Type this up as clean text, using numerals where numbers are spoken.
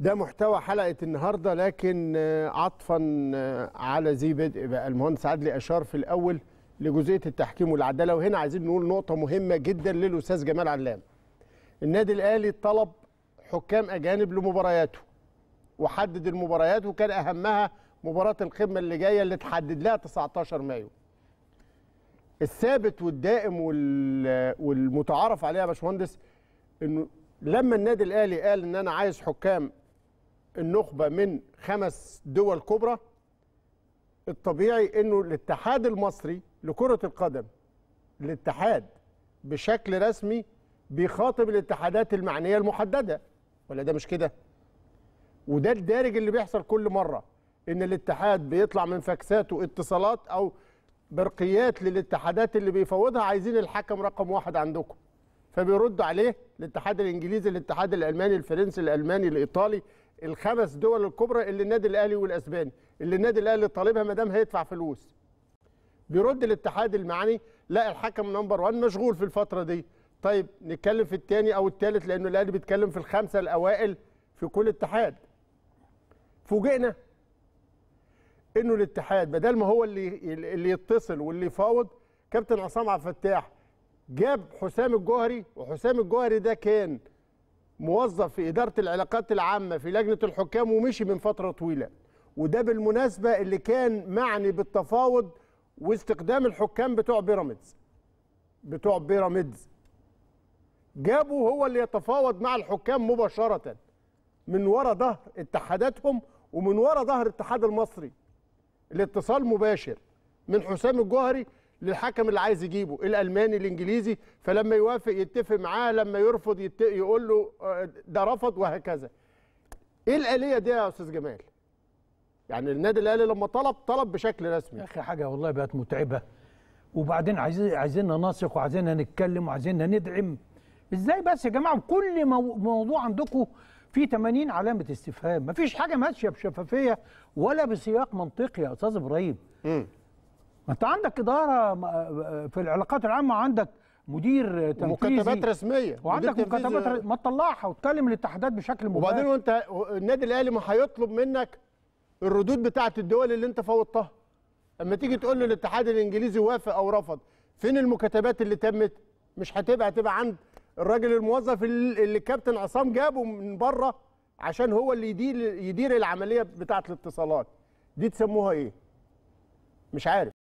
ده محتوى حلقة النهاردة، لكن عطفا على ذي بدء بقى المهندس عدلي أشار في الأول لجزئية التحكيم والعدالة، وهنا عايزين نقول نقطة مهمة جدا للأستاذ جمال علام. النادي الأهلي طلب حكام أجانب لمبارياته وحدد المباريات، وكان أهمها مباراة القمة اللي جاية اللي تحدد لها 19 مايو. الثابت والدائم والمتعارف عليها يا باشمهندس انه لما النادي الاهلي قال ان انا عايز حكام النخبه من 5 دول كبرى، الطبيعي انه الاتحاد المصري لكره القدم، الاتحاد بشكل رسمي بيخاطب الاتحادات المعنيه المحدده، ولا ده مش كده؟ وده الدارج اللي بيحصل كل مره، ان الاتحاد بيطلع من فاكساته اتصالات او برقيات للاتحادات اللي بيفوضها، عايزين الحكم رقم 1 عندكم، فبيردوا عليه الاتحاد الانجليزي، الاتحاد الالماني، الفرنسي، الالماني، الايطالي، ال5 دول الكبرى اللي النادي الاهلي والاسباني اللي النادي الاهلي طالبها ما دام هيدفع فلوس. بيرد الاتحاد المعني لا الحكم نمبر 1 مشغول في الفتره دي، طيب نتكلم في الثاني او الثالث، لانه الاهلي بيتكلم في ال5 الاوائل في كل اتحاد. فوجئنا انه الاتحاد بدل ما هو اللي يتصل واللي يفاوض، كابتن عصام عبد الفتاح جاب حسام الجوهري، وحسام الجوهري ده كان موظف في إدارة العلاقات العامة في لجنة الحكام ومشي من فترة طويلة، وده بالمناسبة اللي كان معني بالتفاوض واستخدام الحكام بتوع بيراميدز جابوا هو اللي يتفاوض مع الحكام مباشرة من وراء ظهر اتحاداتهم ومن وراء ظهر الاتحاد المصري. الاتصال مباشر من حسام الجوهري للحكم اللي عايز يجيبه، الالماني، الانجليزي، فلما يوافق يتفق معاه، لما يرفض يقول له ده رفض، وهكذا. ايه الاليه دي يا استاذ جمال؟ يعني النادي الاهلي لما طلب بشكل رسمي. يا اخي حاجه والله بقت متعبه، وبعدين عايزيننا نثق وعايزيننا نتكلم وعايزيننا ندعم. ازاي بس يا جماعه؟ كل موضوع عندكم في 80 علامه استفهام، مفيش حاجه ماشيه بشفافيه ولا بسياق منطقي يا استاذ ابراهيم. ما انت عندك اداره في العلاقات العامه، عندك مدير تنفيذي ومكتبات رسميه، وعندك مكتبات، ما تطلعها وتكلم الاتحادات بشكل مباشر. وبعدين وانت النادي الاهلي ما هيطلب منك الردود بتاعه الدول اللي انت فوضتها. اما تيجي تقول له الاتحاد الانجليزي وافق او رفض، فين المكاتبات اللي تمت؟ مش هتبقى عند الراجل الموظف اللي الكابتن عصام جابه من بره عشان هو اللي يدير العمليه بتاعه الاتصالات دي. تسموها ايه؟ مش عارف.